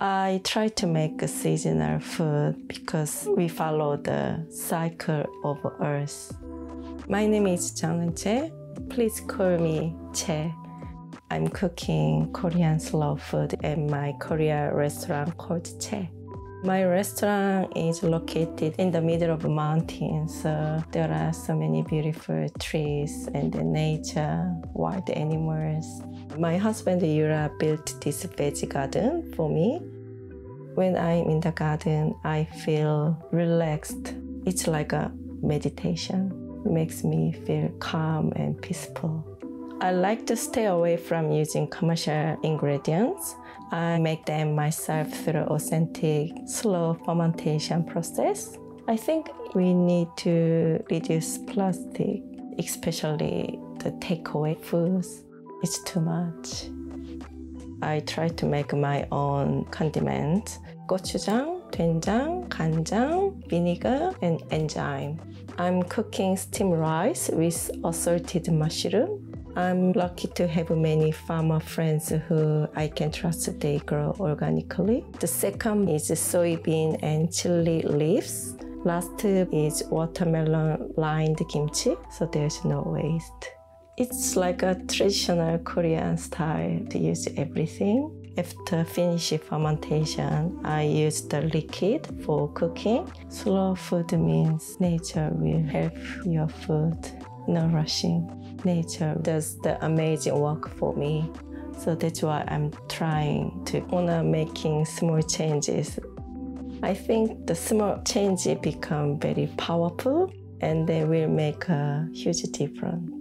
I try to make a seasonal food because we follow the cycle of Earth. My name is Jung Eun Chae. Please call me Chae. I'm cooking Korean slow food at my Korean restaurant called Chae. My restaurant is located in the middle of a mountain, so there are so many beautiful trees and the nature, wild animals. My husband Yura built this veggie garden for me. When I'm in the garden, I feel relaxed. It's like a meditation. It makes me feel calm and peaceful. I like to stay away from using commercial ingredients. I make them myself through authentic, slow fermentation process. I think we need to reduce plastic, especially the takeaway foods. It's too much. I try to make my own condiments. Gochujang, doenjang, ganjang, vinegar, and enzyme. I'm cooking steamed rice with assorted mushroom. I'm lucky to have many farmer friends who I can trust they grow organically. The second is soybean and chili leaves. Last is watermelon-lined kimchi, so there's no waste. It's like a traditional Korean style to use everything. After finishing fermentation, I use the liquid for cooking. Slow food means nature will help your food. No rushing. Nature does the amazing work for me. So that's why I'm trying to honor making small changes. I think the small changes become very powerful and they will make a huge difference.